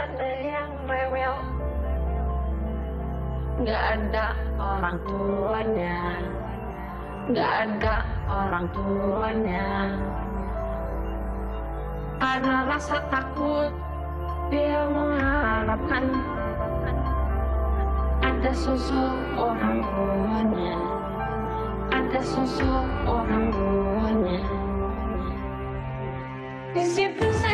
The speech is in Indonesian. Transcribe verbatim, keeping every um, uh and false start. Ada yang rewel, nggak ada orang tuanya, nggak ada orang tuanya. Ada rasa takut, dia mengharapkan ada sosok orang tuanya, ada sosok orang tuanya. Di situ.